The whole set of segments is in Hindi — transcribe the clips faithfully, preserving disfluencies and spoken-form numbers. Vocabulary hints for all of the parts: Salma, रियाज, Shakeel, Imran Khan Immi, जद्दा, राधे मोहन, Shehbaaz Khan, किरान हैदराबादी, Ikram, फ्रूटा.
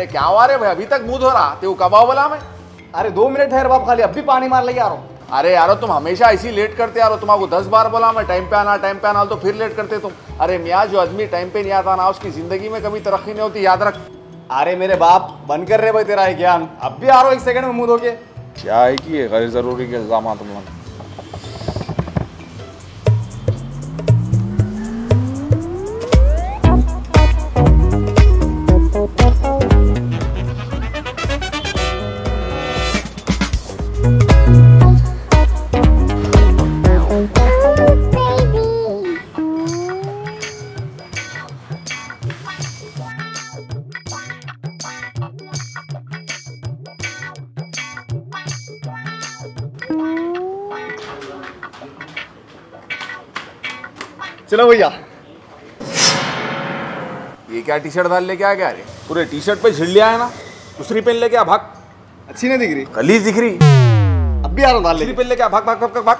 अरे क्या हुआ रे भाई, अभी तक मुंह धो रहा तेरे कब आओ बोला मैं। अरे दो मिनट ठहर बाप, खाली अब भी पानी मार ले यारो। अरे यारो तुम हमेशा ऐसी लेट करते यारो, तुम्हारे दस बार बोला मैं टाइम पे आना टाइम पे आना तो फिर लेट करते तुम। अरे मियाँ जो आदमी टाइम पे नहीं आता ना उसकी जिंदगी में कभी तरक्की नहीं होती, याद रख। अरे मेरे बाप बंद कर रहे भाई तेरा है ज्ञान, अब भी आ रहा एक सेकंड में मुंह धोके। क्या है कि गैर जरूरी के इल्जाम तुम लोग। चलो भैया ये क्या टी शर्ट डाल लेके आ गया, पूरे टी शर्ट पे झिल्लिया है ना, दूसरी पेन लेके आ भाग, अच्छी नहीं दिख रही, कलीज दिख रही। अब भी आ रहा दूसरी पेन लेके आ भाग भाग भाग भाग।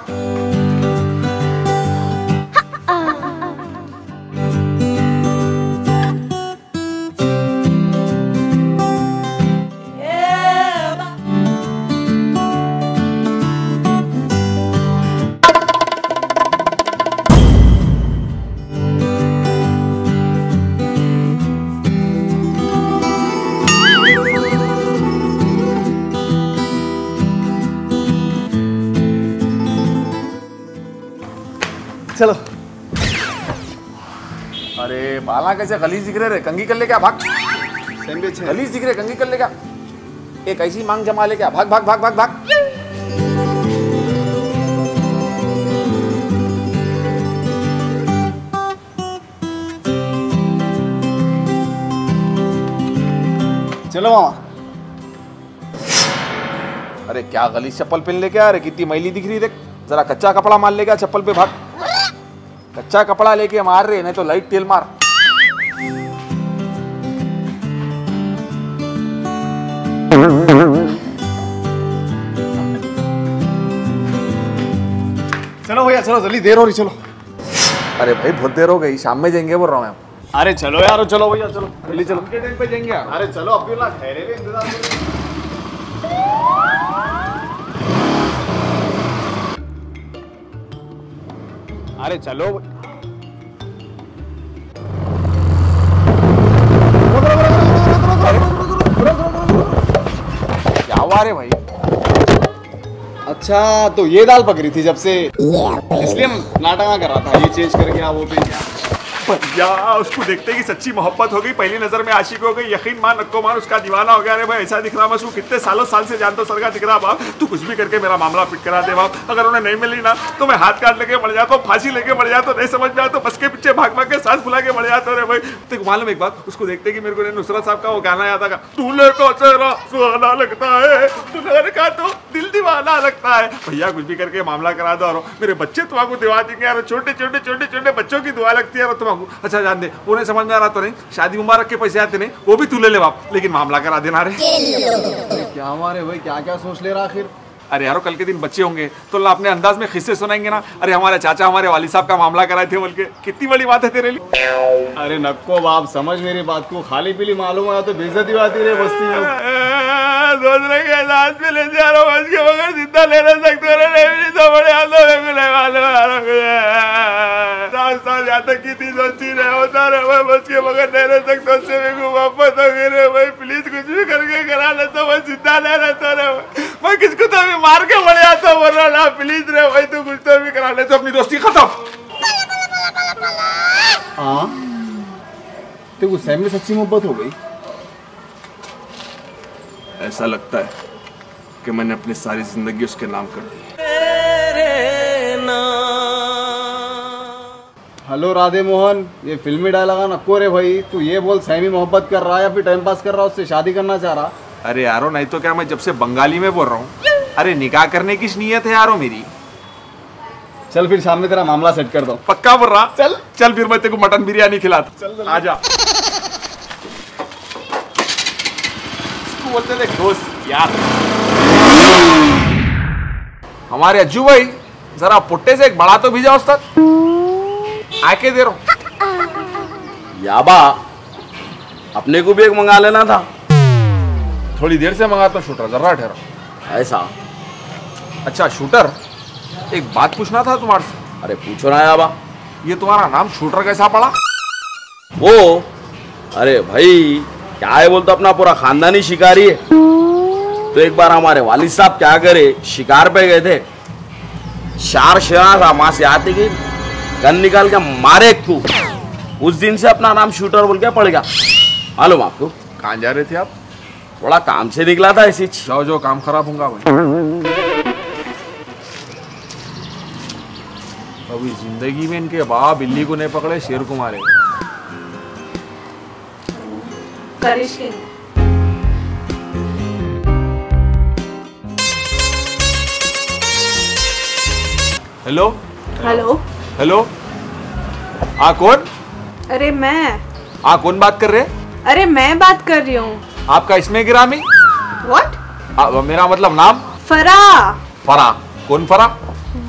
चलो अरे बाला कैसे गलीज दिख रहे रे, कंगी कर ले क्या भाग, गलीज दिख रहे कंगी कर ले क्या, एक ऐसी मांग जमा ले क्या भाग भाग भाग भाग भाग। चलो मामा। अरे क्या गलीज चप्पल पहन ले क्या, अरे कितनी मैली दिख रही देख, जरा कच्चा कपड़ा मार ले क्या चप्पल पे, भाग कच्चा कपड़ा लेके मार रहे नहीं तो लाइट तेल मार। चलो भैया चलो जल्दी, देर हो रही चलो। अरे भाई बहुत देर हो गई, शाम में जाएंगे बोल रहा हूँ मैं। अरे चलो यार चलो भैया चलो जल्दी चलो, के टाइम पे जाएंगे यार। अरे चलो अब ना ठहरे हुए इंतजार। अरे चलो क्या हुआ रे भाई। अच्छा तो ये दाल पक रही थी जब से, इसलिए नाटक कर रहा था, ये चेंज करके वो पे भैया। उसको देखते कि सच्ची मोहब्बत हो गई, पहली नजर में आशिक हो गई, यकीन मान नक्को मान उसका दीवाना हो गया। अरे भाई ऐसा दिख रहा मैं उसको कितने सालों साल से जानता सरगा दिख रहा। बाप तू कुछ भी करके मेरा मामला फिट करा दे बाप, अगर उन्हें नहीं मिली ना तो मैं हाथ काट लेके मर जाता, फांसी लेके मर जाता, नहीं समझ में आता बस के पीछे भाग भाग के सांस फुला के मर जाता। अरे भाई तेरे को मालूम एक बात, उसको देखते कि मेरे को नुसरत साहब का वो गाना याद आगा, दूल्हे का चेहरा सुहाना लगता है दूल्हे का तो दिल दीवाना लगता है। भैया कुछ भी करके मामला करा दो और मेरे बच्चे तुम्हारा दिवा देंगे यार, छोटे छोटे छोटे छोटे बच्चों की दुआ लगती है। अच्छा जान दे, उन्हें समझ में आ रहा तो नहीं, शादी मुबारक के पैसे आते नहीं वो भी तू ले ले बाप, लेकिन मामला करा देना रे। क्या हमारे भाई क्या क्या सोच ले रहा आखिर। अरे यारो कल के दिन बच्चे होंगे तो ला अपने अंदाज में किस्से सुनाएंगे ना, अरे हमारे चाचा हमारे वाली साहब का मामला कराए थे बोल के, कितनी बड़ी बात है तेरे लिए। अरे नक्को बाप समझ मेरी बात को, खाली पीली मालूम आया तो बेइज्जती आती रे बस्ती में। प्लीज कुछ भी करके करा लेता मैं जिंदा ले रहता रहे, मैं किसको तो भी मार के बड़े आता बोल रहा ना, प्लीज रे भाई तू कुछ तो भी करा ले तो अपनी दोस्ती खत्म। हाँ तेरे को सैम में सच्ची मोहब्बत हो गई। ऐसा लगता है कि मैंने अपनी सारी जिंदगी उसके नाम कर दी। हेलो राधे मोहन, ये फिल्मी डायलॉग ना कोरे भाई, तू ये बोल सैमी मोहब्बत कर रहा है या फिर टाइम पास कर रहा है, उससे शादी करना चाह रहा। अरे यारो नहीं तो क्या, मैं जब से बंगाली में बोल रहा हूँ। अरे निकाह करने की नीयत है यारो मेरी। चल फिर शाम में तेरा मामला सेट कर दो, पक्का बोल रहा। चल चल फिर मैं तेरे को मटन बिरयानी खिलाता, चल, चल आजा। इसको बोलते थे दोस्त यार। हमारे अज्जू भाई जरा पुट्टे से एक बड़ा तो भिजा उस तक आके दे रहा। याबा अपने को भी एक मंगा लेना था। थोड़ी देर से मंगाता हूँ शूटर, जरा ठहरा। ऐसा? अच्छा शूटर, एक बात पूछना था तुम्हारे से। अरे पूछो ना याबा। ये तुम्हारा नाम शूटर कैसा पड़ा? वो अरे भाई क्या है बोलता, अपना पूरा खानदानी शिकारी है। तो एक बार हमारे वालिद साहब क्या करे, शिकार पे गए थे, चार शेरा माँ से आते कि गन निकाल के मारे तू। उस दिन से अपना नाम शूटर बोल के पड़ गया। मालूम आपको कहाँ जा रहे थे आप? थोड़ा काम से निकला था ऐसे। जो जो काम खराब होगा अभी जिंदगी में, इनके बाप बिल्ली को नहीं पकड़े शेर को मारे। हेलो हेलो हेलो, आ कौन? अरे मैं। आ कौन बात कर रहे? अरे मैं बात कर रही हूँ। आपका इसमें गिरामी? व्हाट? मेरा मतलब नाम फराह। फराह? कौन फराह?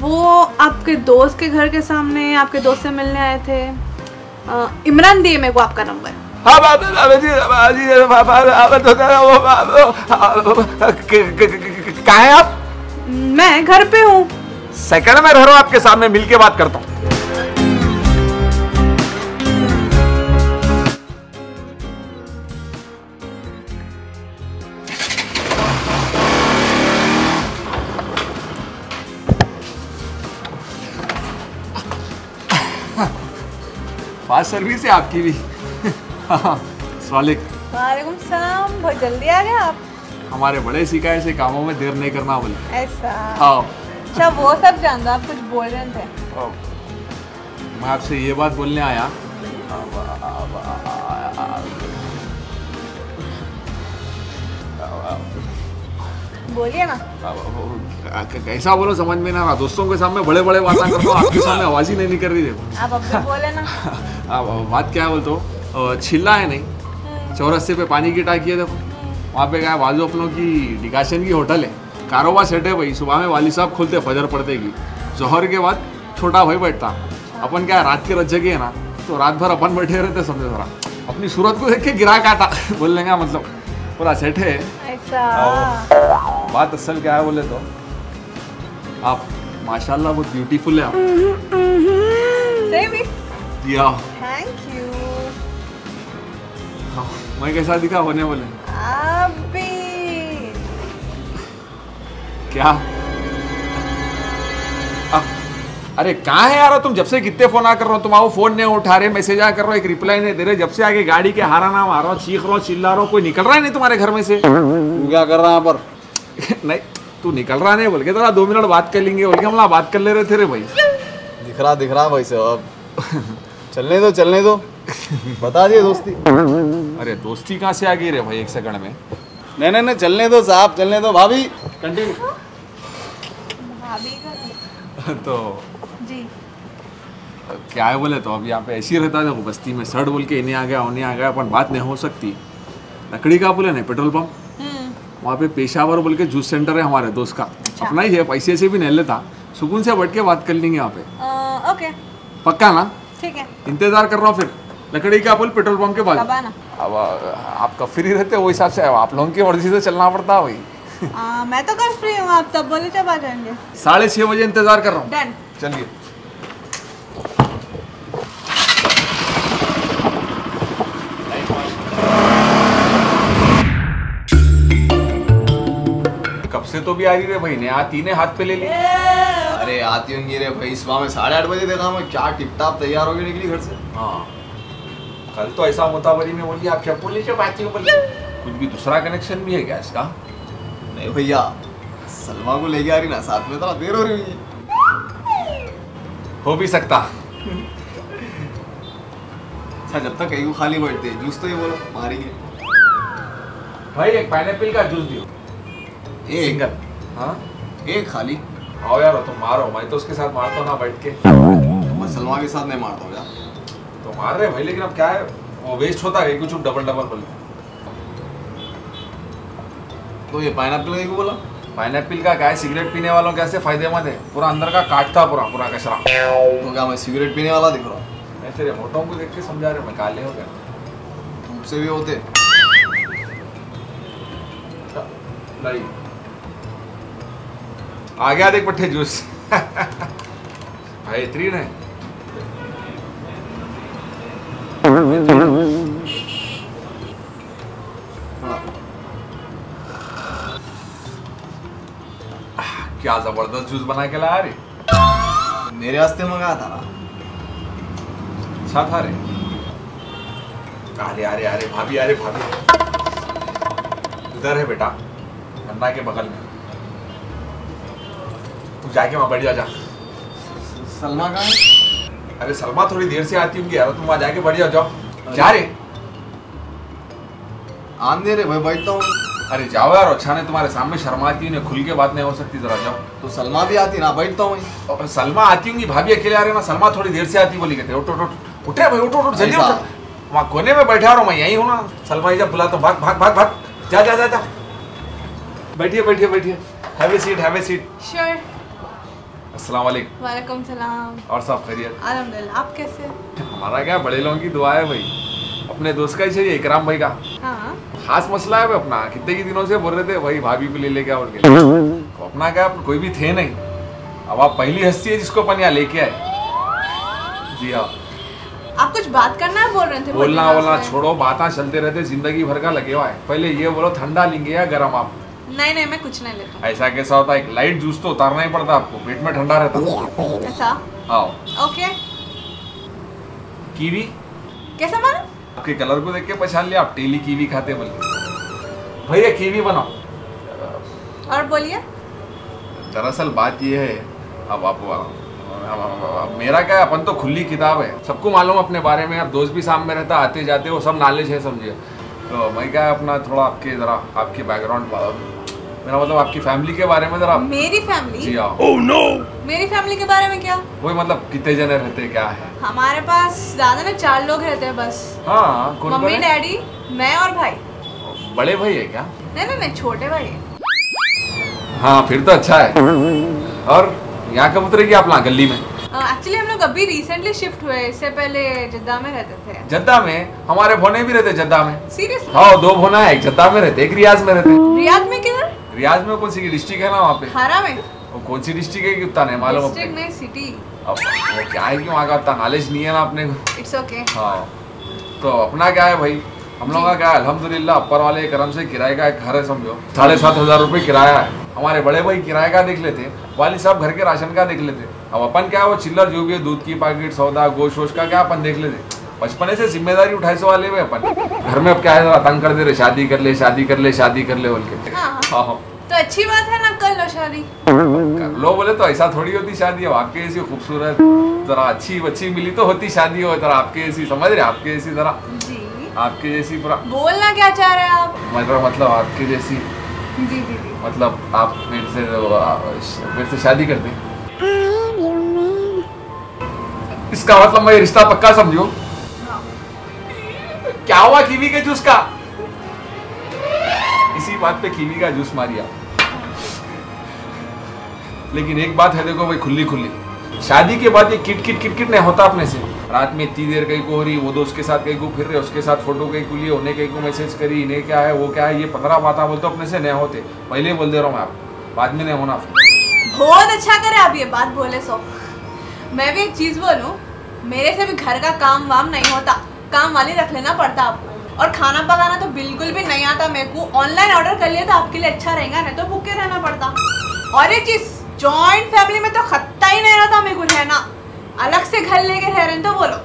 वो आपके दोस्त के घर के सामने आपके दोस्त से मिलने आए थे। आ, इमरान दिए मेरे को आपका नंबर। हाँ कहाँ हैं आप? मैं घर पे हूँ। सेकंड में रह रहा हूँ, आपके सामने मिलके बात करता हूँ। फास्ट सर्विस है आपकी भी। वालेकुम सलाम। बहुत जल्दी आ गए आप। हमारे बड़े सिखाए से कामों में देर नहीं करना बोले। ऐसा? हाँ। अच्छा वो सब जानता, आप कुछ बोल रहे थे। मैं आपसे ये बात बोलने आया, बोलिए ना। कैसा बोलो समझ में ना, दोस्तों के सामने बड़े बड़े बातें करता हूँ, आपके सामने आवाज ही नहीं निकल रही है। आप अब बोले ना। बात क्या है बोलते हो, छिल्ला है नहीं, चौरस्ते पे पानी की टाकी है। देखो वहाँ पे क्या बाजू अपनों की डिकाशन की होटल है, कारोबार सेट है भाई। सुबह में वाली साहब खुलते, फजर पड़ते की, जहर के बाद छोटा भाई बैठता। अपन क्या रात के रज जगे है ना, तो रात भर अपन बैठे रहते समझे। थोड़ा अपनी सूरत को देख के गिरा काटा बोलने का मतलब पूरा सेट है। बात असल क्या है बोले तो, आप माशाल्लाह बहुत ब्यूटीफुल है आप। मैं कैसा दिखा होने बोले? अभी क्या आ, अरे कहाँ है यार तुम? जब से कितने फोन आ कर रहा हो, तुम आओ फोन नहीं उठा रहे, मैसेज आ कर रहा हो, एक रिप्लाई नहीं दे रहे। जब से आगे गाड़ी के हारा नाम आ रहा हो, चीख रहा हो, चिल्ला रहा हो, कोई निकल रहा है नहीं तुम्हारे घर में से। तू क्या कर रहा है पर? नहीं तू निकल रहा नहीं बोल के, जरा दो मिनट बात कर लेंगे बोल के हम बात कर ले रहे थे रे भाई। दिख रहा दिख रहा भाई साहब। चलने दो चलने दो, बता दिए दोस्ती। अरे दोस्ती कहाँ से आ गई रे भाई एक सेकंड में? नहीं नहीं नहीं चलने दो साहब चलने दो। भाभी कंटिन्यू। भाभी का तो जी क्या है बोले तो, अब यहाँ पे ऐसी रहता है बस्ती में, सड़ बोल के इन्हें आ गया उन्हें आ गया, अपन बात नहीं हो सकती। लकड़ी का बोले नहीं पेट्रोल पंप, वहाँ पे पेशावर बोल के जूस सेंटर है हमारे दोस्त का, अपना ही है, पैसे से भी नहीं लेता, सुकून से बैठ के बात कर लेंगे वहाँ पे। पक्का ना? ठीक है, इंतजार कर रहा हूँ। फिर लकड़ी का पुल पेट्रोल पंप के बाद। अब आप कब फ्री रहते हो, वो हिसाब से आप लोगों की मर्जी से चलना पड़ता है वही। मैं तो कब फ्री हूँ, आप तब बोले जब आ जाएंगे। साढ़े छः बजे इंतजार कर रहा हूँ। चलिए कब से तो भी आ रही रे भाई ने, आती ने हाथ पे ले लिया। अरे आती होंगी रे भाई, सुबह में साढ़े आठ बजे देखा मैं, क्या टिप टाप तैयार होगी निकली घर से। हाँ कल तो ऐसा मोताबरी में बोलिए आप, क्या बोले जब आती हो बोलिए। कुछ भी दूसरा कनेक्शन भी है क्या इसका? नहीं भैया, सलमा को लेके आ रही ना साथ में, तो देर हो रही है। हो भी सकता। अच्छा जब तक कहीं खाली बैठते है, जूस तो ये बोलो मारेंगे भाई। एक पाइनएप्पल का जूस दियो, एक सिंगल। हाँ एक खाली। आओ यार तुम तो मारो, मैं तो उसके साथ मारता हूँ ना बैठ के। मैं सलमा के साथ नहीं मारता हूँ यार। तो मार रहे भाई, लेकिन अब क्या है वो वेस्ट होता है, कुछ डबल डबल बोल। तो ये पाइनएप्पल का बोला, पाइनएप्पल का क्या है, सिगरेट पीने वालों कैसे फायदेमंद है, पूरा अंदर का काटता पूरा पूरा कचरा। तो क्या मैं सिगरेट पीने वाला दिख रहा हूँ? मैं तेरे मोटों को देख के समझा रहे, मैं काले हो गया। तुमसे भी होते लाई आ गया देख पट्टे जूस भाई इतनी है क्या जबरदस्त जूस बना के लाया रे, मेरे वास्ते मंगाया था अच्छा था रे। अरे अरे अरे भाभी अरे भाभी इधर है बेटा, अन्ना के बगल में, तू जाके वहां बैठ जा, जा। सलमा कहाँ है? अरे सलमा थोड़ी देर से आती होंगी यार, तुम वहां जाके बैठ जाओ, जाओ जा रे, आन दे रे भाई, बैठता हूँ। अरे जाओ यार, अच्छा नहीं तुम्हारे सामने शर्माती नहीं, खुल के बात नहीं हो सकती, जरा जाओ। तो सलमा भी आती ना, बैठता हूँ। सलमा आती होंगी, भाभी अकेले आ रहे ना, सलमा थोड़ी देर से आती बोली, कहते उठ उठ उठ उठे भाई उठ उठ जल्दी उठ, वहाँ कोने में बैठा रहा हूँ मैं, यहीं हूँ ना, सलमा जब बुलाता हूँ, भाग भाग भाग भाग जा जा जा, बैठिए बैठिए बैठिए, have a seat have a seat. Sure. अस्सलाम वालेकुम। वालेकुम सलाम। और सब खैरियत? अल्हम्दुलिल्लाह, आप कैसे? हमारा क्या, बड़े लोगों की दुआ है भाई, अपने दोस्त का ही चाहिए, इकराम भाई का। हाँ। खास मसला है भाई अपना, कितने के दिनों से बोल रहे थे भाई भाभी को ले ले क्या, उनके तो अपना क्या कोई भी थे नहीं, अब आप पहली हस्ती है जिसको अपन यहाँ लेके आए। जी हाँ, आप कुछ बात करना है बोल रहे थे। बोलना बोलना छोड़ो, बातें चलते रहते, जिंदगी भर का लगे हुआ है। पहले ये बोलो ठंडा लेंगे या गर्म आप? नहीं नहीं मैं कुछ नहीं लेता। ऐसा कैसा होता है, एक लाइट जूस तो उतारना ही पड़ता आपको, पेट में ठंडा रहता। ऐसा? हाँ। ओके। कीवी? कैसा माना? आपके कलर को देख के पहचान लिया, आप टेली कीवी खाते बोलिए। भैया कीवी बनाओ। और बोलिए। दरअसल बात ये है, अब आप मेरा क्या, अपन तो खुली किताब है, सबको मालूम अपने बारे में, अब दोस्त भी सामने रहता, आते जाते वो सब नॉलेज है समझिए। तो मैं क्या अपना थोड़ा आपके जरा आपके बैकग्राउंड, मेरा मतलब आपकी फैमिली के बारे में जरा। मेरी फैमिली? जी हाँ। oh, no! मेरी फैमिली के बारे में क्या? वही मतलब कितने जने रहते क्या है? हमारे पास ज्यादा ना चार लोग रहते हैं बस। हाँ, मम्मी डैडी मैं और भाई। बड़े भाई है क्या? नहीं नहीं नहीं छोटे भाई है। हाँ फिर तो अच्छा है। और यहाँ कब उतरेगी आप लाल गली में? एक्चुअली uh, हम लोग अभी रिसेंटली शिफ्ट हुए, इससे पहले जद्दा में रहते थे। जद्दा में? हमारे भोने भी रहते जद्दा में। सीरियसली? हाँ, दो भोना है, एक जद्दा में रहते, एक रियाज में रहते। रियाज में किधर? रियाज में कौन सी डिस्ट्रिक्ट है ना वहाँ पे? हारा में। वो कौन सी डिस्ट्रिक्ट है कितना नहीं मालूम, डिस्ट्रिक्ट नहीं सिटी। अब वो क्या है कि वहाँ का उतना नॉलेज नहीं है ना अपने को। It's okay. हाँ तो अपना क्या है भाई, हम लोग का क्या है अल्हम्दुलिल्लाह, अपर वाले करम से किराए का एक घर है समझो, साढ़े सात हजार रुपये किराया है। हमारे बड़े भाई किराए का देख लेते, वाली साहब घर के राशन का देख लेते, अब अपन क्या है वो चिल्लर जो भी है दूध की पैकेट सौदा गोश वोश का क्या अपन देख लेते, बचपने से जिम्मेदारी उठाई सो वाले हुए अपन। घर में अब क्या है तंग कर दे रहे, शादी कर ले शादी कर ले शादी कर ले बोल के। हाँ तो अच्छी बात है ना, कर लो शादी। कर लो बोले तो ऐसा थोड़ी होती शादी, अब आपके ऐसी खूबसूरत जरा अच्छी बच्ची मिली तो होती शादी, हो जरा आपके ऐसी समझ रहे, आपके ऐसी जरा आपके जैसी पूरा। बोलना क्या चाह रहे हैं आप? मतलब मतलब आपके जैसी। जी जी जी। मतलब आप मेरे से मेरे से शादी करते हैं, इसका मतलब मैं रिश्ता पक्का समझो। क्या हुआ कीवी के जूस का? इसी बात पे कीवी का जूस मारिया। लेकिन एक बात है देखो भाई, खुली खुली शादी के बाद ये किट किट किट किट नहीं होता अपने से। रात में इतनी देर कहीं को हो रही, वो दोस्त के साथ कहीं को फिर रहे, उसके साथ फोटो कहीं को लिए, उन्हें कहीं को मैसेज करी, इन्हें क्या है वो क्या है, ये पंद्रह बातें बोलते अपने से नहीं होते, पहले ही बोल दे रहा हूँ मैं, आप बाद में नहीं होना। बहुत अच्छा करे आप ये बात बोले। सो मैं भी एक चीज़ बोलूँ, मेरे से भी घर का काम वाम नहीं होता, काम वाली रख लेना पड़ता आपको, और खाना पकाना तो बिल्कुल भी नहीं आता मेरे को, ऑनलाइन ऑर्डर कर लिया तो आपके लिए अच्छा रहेगा, नहीं तो भूखे रहना पड़ता। और एक चीज़, जॉइंट फैमिली में तो खत्ता ही नहीं रहता मेरे को रहना, अलग से घर लेके रह रहे तो बोलो।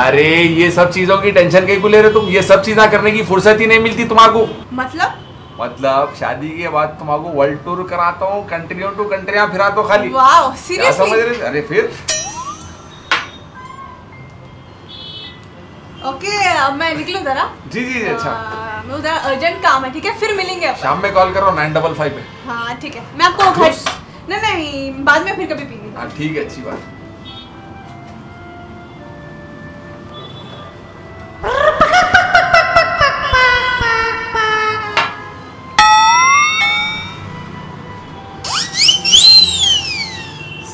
अरे ये सब चीजों की टेंशन कहीं को ले रहे तुम, ये सब चीजें करने की फुर्सत ही नहीं मिलती तुम्हारे। मतलब मतलब शादी के बाद तुम्हारे वर्ल्ड टूर कराता हूँ, कंट्रियों टू कंट्रियाँ फिरा तो खाली। Wow seriously? समझ रहे? अरे फिर ओके okay, अब मैं निकलूँ जरा। जी जी अच्छा। आ, मैं उधर अर्जेंट काम है, ठीक है फिर मिलेंगे, शाम में कॉल करो नाइन डबल फाइव पे। हाँ ठीक है, मैं आपको घर नहीं नहीं बाद में फिर कभी पीएंगे। हाँ ठीक है, अच्छी बात।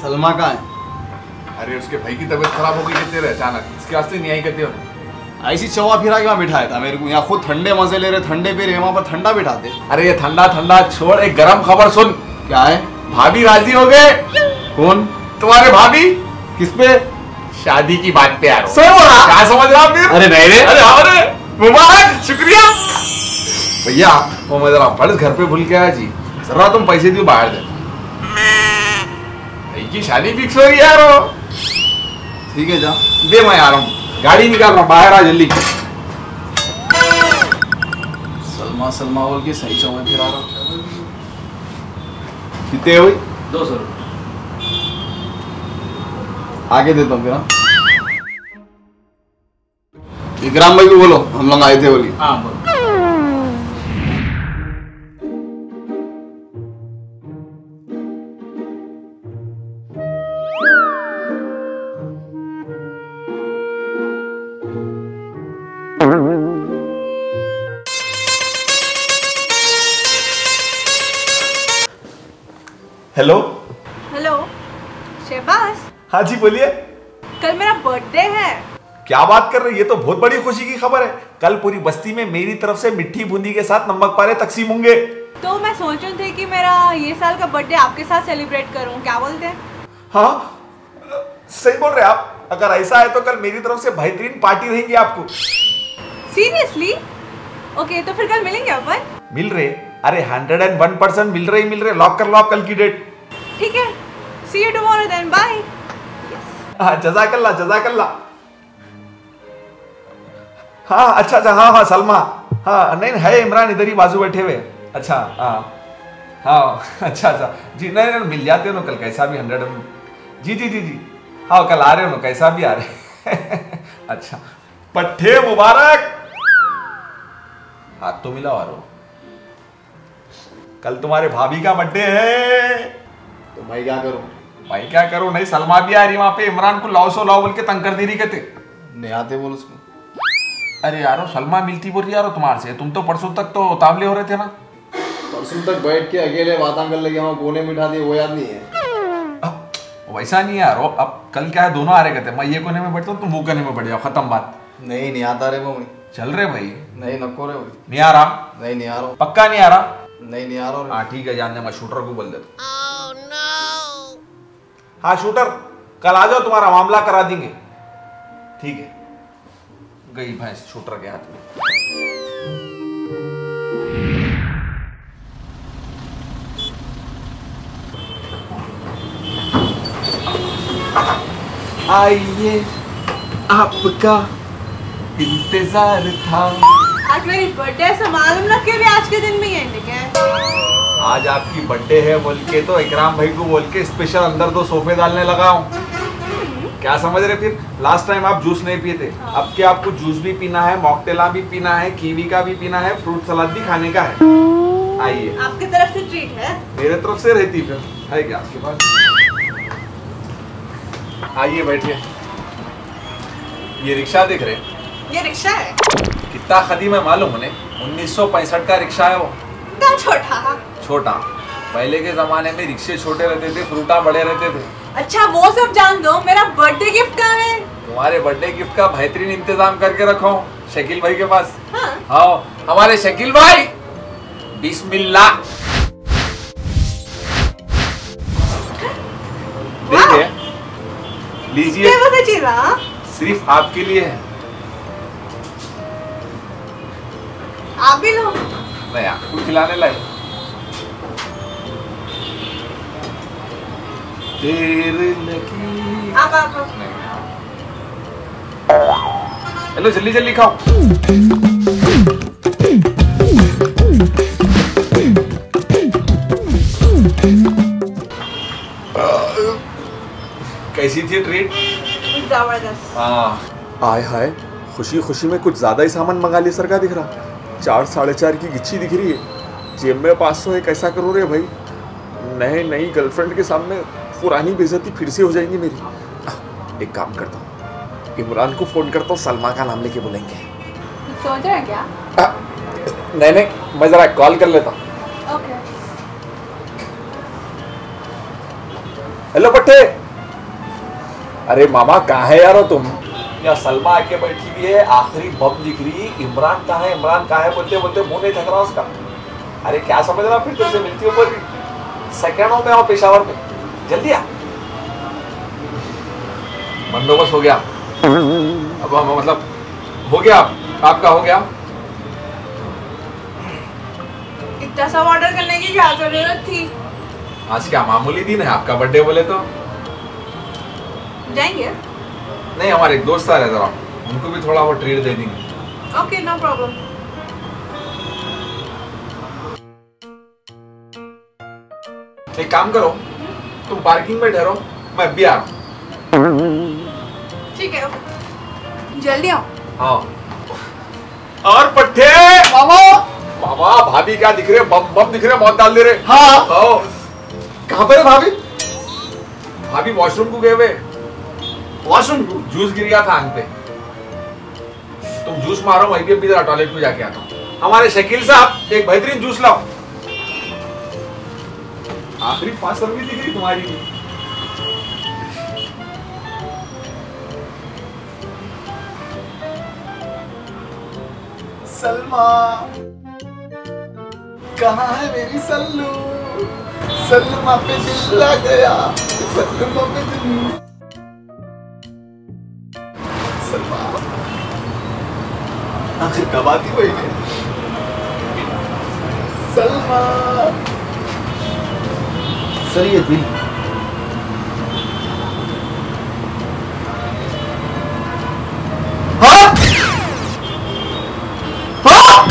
सलमा कहाँ है? अरे उसके भाई की तबीयत खराब हो गई, कहते रहे अचानक, इसके वास्ते न्याय करते हो। ऐसी चवा फिरा के वहाँ बिठाया था मेरे को। यहाँ खुद ठंडे मजे ले रहे, ठंडे पे रहे, वहाँ पर ठंडा बिठाते। अरे ये ठंडा ठंडा छोड़, एक गरम खबर सुन। क्या है? भाभी राजी हो गए। कौन? तुम्हारे भाभी। किस पे? शादी की बात पे। यार क्या समझ रहा आप? अरे नहीं रे। अरे हाँ रे, मुबारक। शुक्रिया भैया। वो मैं जरा पर्स घर पे भूल के आया जी, जरा तुम पैसे दियो बाहर दे। शादी फिक्स हो रही यार। ठीक है जा दे, मैं आ रहा हूँ, गाड़ी निकाल रहा, बाहर आ जल्दी। सलमा सलमा बोल के सही चौबे फिरा रहा। कितने हुई? दो सौ रुपये आगे देता हूँ फिर। इकराम भाई को बोलो हम लोग आए थे। बोली हाँ बोलो। Hello hello Shahbaz. हाँ जी बोलिए। कल मेरा बर्थडे है। क्या बात कर रही है, ये तो बहुत बड़ी खुशी की खबर है। कल पूरी बस्ती में मेरी तरफ से मिट्टी बूंदी के साथ नमक पारे तकसीम होंगे। तो मैं सोच रही थी कि मेरा ये साल का बर्थडे आपके साथ सेलिब्रेट करूं, क्या बोलते हैं? हाँ सही बोल रहे आप। अगर ऐसा है तो कल मेरी तरफ से बेहतरीन पार्टी रहेगी आपको। सीरियसली? ओके तो फिर कल मिलेंगे अपन। मिल रहे? अरे हंड्रेड एंड वन परसेंट मिल रहे मिल रहे। लॉक कर लो आप कल की डेट। ठीक है, see you tomorrow then, bye. Yes. जज़ाकल्ला जज़ाकल्ला। हाँ अच्छा अच्छा हाँ हाँ सलमा। हाँ नहीं है इमरान इधर ही बाजू बैठे हुए। अच्छा हाँ हाँ अच्छा अच्छा जी। नहीं नहीं मिल जाते हो ना कल कैसा भी हंड्रेड। जी जी जी जी हाँ कल आ रहे हो ना कैसा भी आ रहे। अच्छा पट्टे मुबारक। हाथ तो मिला वारो। कल तुम्हारे भाभी का बर्थडे है तो मैं क्या करूं? मैं क्या करूं? नहीं सलमा भी आ रही वहां पे। इमरान को लाओ सो लाओ बोल के तंग कर दे रही कहते नहीं आते बोल उसको। अरे यारो सलमा मिलती बोल रही यारो तुम्हारे से। तुम तो परसों तक तो उतावले हो रहे थे ना। परसों तक बैठ के अकेले बातें कर लगे, हम कोने में बिठा दिए, वो याद नहीं है? अब वैसा नहीं यारो, अब कल क्या है दोनों आ रहे कहते मैं ये कोने में बैठता हूँ तुम वो कोने में बैठ जाओ, खत्म बात। नहीं नहीं आता रे भाई। चल रहे भाई? नहीं नको रे। नहीं आ रहा? नहीं नहीं आ रहा। पक्का नहीं आ रहा? नहीं नहीं आ रहा। हाँ ठीक है जानने मैं शूटर को बोल देता हूँ। हाँ शूटर कल आ जाओ तुम्हारा मामला करा देंगे। ठीक है गई भैंस शूटर के हाथ में। आइए आपका इंतजार था। आज मेरी बर्थडे है, मालूम रखे भी आज के दिन में एंड है। आज आपकी बर्थडे है बोल के तो इकराम भाई को बोल के स्पेशल अंदर दो सोफे डालने लगा हूँ। क्या समझ रहे फिर? लास्ट टाइम आप जूस नहीं पिए थे। हाँ। अब के आपको जूस भी पीना है, मॉकटेला भी पीना है, कीवी का भी पीना है, फ्रूट सलाद भी खाने का है। आइए आपकी तरफ से ट्रीट है। मेरे तरफ से रहती फिर है क्या आपके पास? आइए बैठिए। ये रिक्शा देख रहे? ये रिक्शा है। कितना खदीम है मालूम उन्हें? उन्नीस सौ पैंसठ का रिक्शा है वो। छोटा छोटा पहले के जमाने में रिक्शे छोटे रहते थे, फ्रूटा बड़े रहते थे। अच्छा वो सब जान दो, मेरा बर्थडे गिफ्ट कहाँ है? तुम्हारे बर्थडे गिफ्ट का बेहतरीन इंतजाम करके रखो शकील भाई के पास। हाँ। आओ हमारे शकील भाई। बिस्मिल्लाह। देखिए लीजिए, सिर्फ आपके लिए है। आप भी लो। नहीं आपको खिलाने लाए। आप आप हेलो जल्दी जल्दी खाओ। कैसी थी ट्रीट? जबरदस्त। हाय हाय खुशी खुशी में कुछ ज्यादा ही सामान मंगा लिया सर का दिख रहा। चार साढ़े चार की गिच्ची दिख रही है, जेब में पाँच सौ है। कैसा करूँ रे भाई? नए नई गर्लफ्रेंड के सामने पुरानी बेइज्जती फिर से हो जाएंगी मेरी। एक काम करता हूँ इमरान को फोन करता हूँ, सलमा का नाम लेके बोलेंगे। सोच रहा है क्या? आ, नहीं नहीं मैं जरा कॉल कर लेता हूँ। हेलो पट्टे। अरे मामा कहाँ है यार हो तुम? या सलमा आके बैठी हुई है, आखिरी बम दिख रही, इमरान कहाँ है इमरान कहाँ है बोलते बोलते मुंह नहीं ढक रहा उसका। अरे क्या समझ रहा, फिर तुझसे मिलती हो पर सेकेंडों में और पेशावर में जल्दी आ। बंदोबस्त हो गया अब, मतलब हो गया आपका, हो गया। इतना सब ऑर्डर करने की क्या जरूरत थी, आज क्या मामूली दिन है, आपका बर्थडे बोले तो जाएंगे। नहीं हमारे एक दोस्त आ रहे जरा, उनको भी थोड़ा वो ट्रीट दे देंगे। Okay no problem. एक काम करो तुम पार्किंग में ठहरो, मैं भी आ रहा हूँ। ठीक है जल्दी आओ। हाँ और पट्टे मामा मामा भाभी क्या दिख रहे, बम बम दिख रहे, मौत डाल दे रहे। हाँ कहाँ पर है भाभी? भाभी वॉशरूम को गए हुए, वॉशरूम को जूस गिर गया था आंख पे। तुम जूस मारो, मैं भी अभी जरा टॉयलेट में जाके आता हूँ। हमारे शकील साहब एक बेहतरीन जूस लाओ। आखिरी पांच सर्विस दिख रही तुम्हारी भी। सलमा कहाँ है मेरी सल्लू, सलमा पे दिल लग गया, सलमा पे दिल। सलमा आखिर कब आती वही है। सलमा सर ये दिल हाँ? हाँ?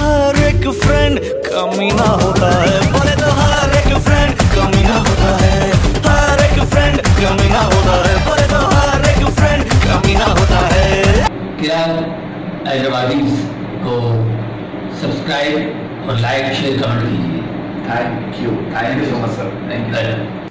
हर एक फ्रेंड कमीना होता है, बोले तो हर एक फ्रेंड कमीना होता है, हर एक फ्रेंड कमीना होता है, बोले तो हर एक फ्रेंड कमीना होता है। किरान हैदराबादी को सब्सक्राइब और लाइक शेयर कमेंट कीजिए। Thank you. Thank you so much, sir. Thank you.